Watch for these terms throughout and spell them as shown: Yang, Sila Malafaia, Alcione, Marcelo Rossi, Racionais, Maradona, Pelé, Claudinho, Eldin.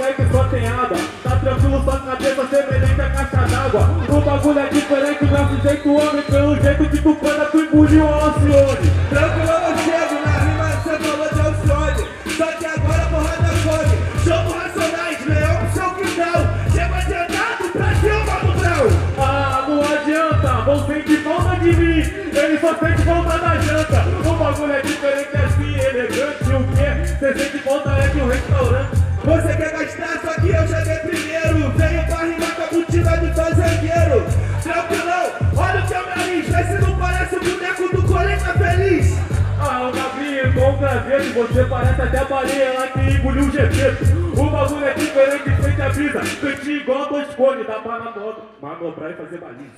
olha que só tem água. Tá tranquilo, sua cabeça semelhante a caixa d'água. O bagulho é diferente, o nosso jeito homem. Pelo jeito que tu canta, tu engoliu o Alcione. Tranquilo eu chego, na rima cê falou de Alcione. Só que agora a porrada come. Jogo Racionais, leão pro seu quintal. Chega adiantado pra cima do brão. Ah, não adianta, vão sentir falta de mim. Ele só sente falta da janta. O bagulho é diferente, é assim, elegante. O que? Cê sente falta é de um restaurante. Você quer gastar, só que eu cheguei primeiro. Venho pra rimar com a cultiva do teu zagueiro. Tranquilão, olha o teu nariz. Vê se não parece o boneco do colega feliz. Ah, Gabi, bom prazer. Você parece até a baleia lá que engoliu o GP. O bagulho é diferente, frente à brisa. Cantinho igual a dois cones, dá pra na moto manobrar e fazer baliza.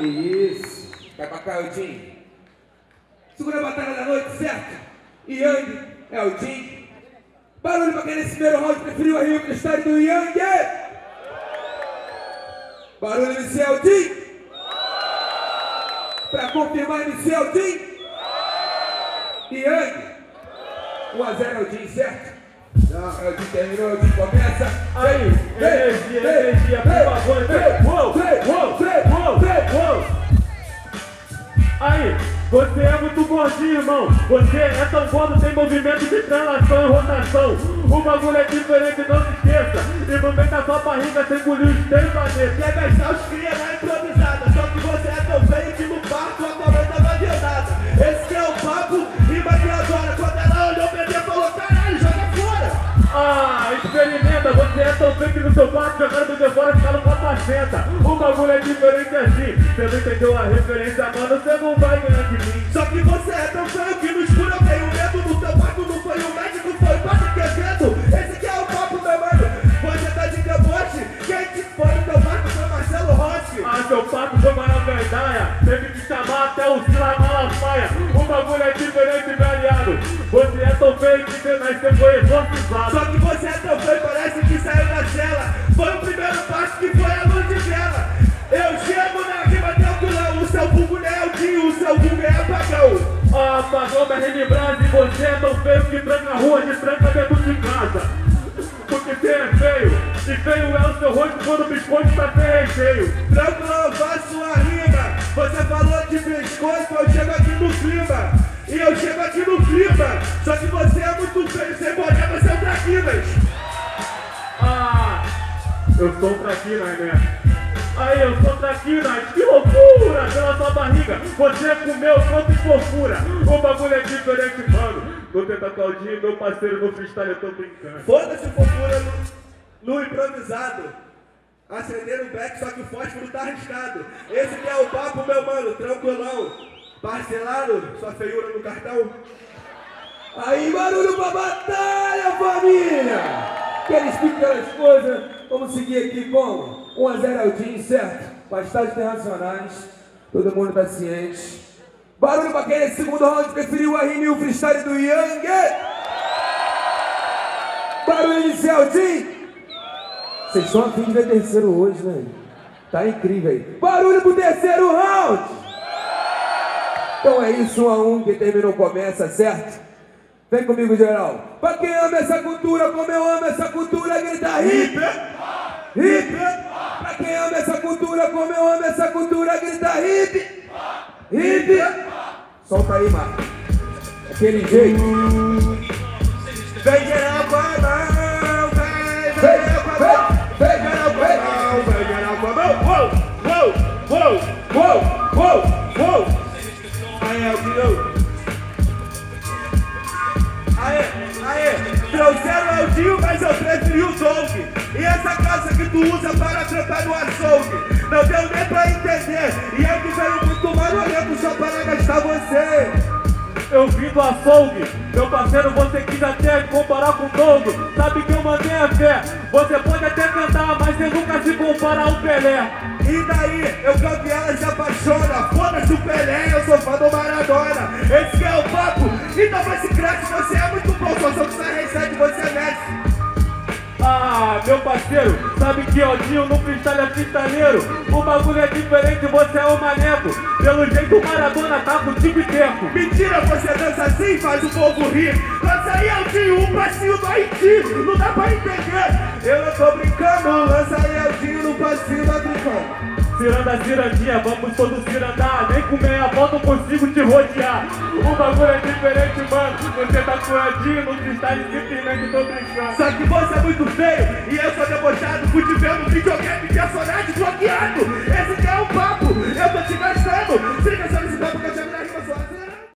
Que isso. Vai pra cá, Eldin. Segura a batalha da noite, certo? E Yang, Eldin. Barulho pra quem nesse primeiro round preferiu a rima cristal do Yang! Barulho MC Eldin! Pra confirmar MC Eldin! E Yang! 1 a 0 Eldin, certo? Não, Eldin terminou, Eldin começa! Aí! Energia, por favor! Aí! Você é muito gordinho, irmão. Você é tão gordo, tem movimento de translação e rotação. O bagulho é diferente, não se esqueça. E no meio da sua barriga, sem engoliu os três planetas. Quer gastar os cria na improvisada. Só que você é tão feio que no parto a tua tava adiantada. Esse que é o papo, rima criadora. Quando ela olhou, perdeu, falou, caralho, joga fora. Ah, experimenta. Você é tão feio que no seu parto, jogando do de fora, fica no papo assenta. O bagulho é diferente assim. Você não entendeu a referência, mano, você não vai ganhar de mim. Só que você é tão feio que no escuro eu tenho medo. No teu quarto não foi o médico, foi o pato que é vento. Esse que é o papo, meu mano. Você tá de deboche. Quem te foi no teu quarto foi Marcelo Rossi. Ah, seu pato foi maravilha. Teve que chamar até o Sila Malafaia. O bagulho é diferente, meu aliado. Você é tão feio que você nasceu, foi exorcizado. Só que você é tão feio, parece que saiu da cela. Foi o primeiro passo que foi a luz de vela. Eu chego na rima tranquilão, o seu vulgo não é o tio, o seu vulgo é apagão. Ah, apagão da Rede Brás, e você é tão feio que tranca a rua de tranca dentro de casa. Porque você é feio, e feio é o seu rosto quando o biscoito tá sem recheio. Tranquilão, eu faço a rima, você falou de biscoito, eu chego aqui no clima. E eu chego aqui no clima, só que você é muito feio, sem boné, você é um traquinas. Ah, eu sou um traquinas, né? Aí eu sou traquinas, que loucura pela sua barriga. Você comeu quanto de fofura. O bagulho é diferente, mano. Vou tentar Claudinho, meu parceiro, no freestyle, eu tô brincando. Foda-se fofura no improvisado. Acender o back, só que o fósforo tá arriscado. Esse que é o papo, meu mano, tranquilão. Parcelado, sua feiura no cartão. Aí, barulho pra batalha, família. Quero explicar as coisas. Vamos seguir aqui com 1 a 0 Eldin, certo? Bastardos internacionais, todo mundo tá ciente. Barulho pra quem nesse segundo round preferiu a rima e o freestyle do Yang! Barulho inicial, Eldin! Vocês estão afim de ver terceiro hoje, né? Tá incrível aí. Barulho pro terceiro round! Então é isso, 1 a 1, quem terminou começa, certo? Vem comigo, geral. Pra quem ama essa cultura, como eu amo essa cultura, grita hip! Hip! Pra quem ama essa cultura, como eu amo essa cultura, grita hip! Hip! Solta aí, Marcos. Aquele jeito. Vem geral com a mão, vem geral com a mão, vem geral com a mão. Uou, uou, uou, uou, uou. Aí é o que trouxeram o Eldin, mas eu preferi o Dong. E essa calça que tu usa para trampar no açougue, não deu nem pra entender. E eu que veio muito marolento só para gastar você. Eu vim do açougue, meu parceiro, você quis até comparar com o Dong. Sabe que eu mandei a fé. Você pode até cantar, mas você nunca se compara ao Pelé. E daí, eu canto e ela se apaixona. Foda-se o Pelé, eu sou fã do Maradona. Esse que é o papo, então vai se cresce. Você é muito bom, só que você recebe, você é mestre. Ah, meu parceiro, sabe que Eldin no freestyle é freestyleiro. O bagulho é diferente, você é o maneco. Pelo jeito o Maradona tá com o time tempo. Mentira, você dança assim, faz o povo rir. Lança aí Eldin, um passinho do Haiti. Não dá pra entender. Eu não tô brincando, lança aí Eldin no passinho da Tricana. Ciranda, cirandinha, vamos todos cirandar. Nem com meia volta eu consigo te rodear. O bagulho é diferente, mano. Você tá coadinho no freestyle, simplesmente tô brincando. Só que você é muito feio e eu sou debochado. Fui te ver no videogame, personagem bloqueado. Esse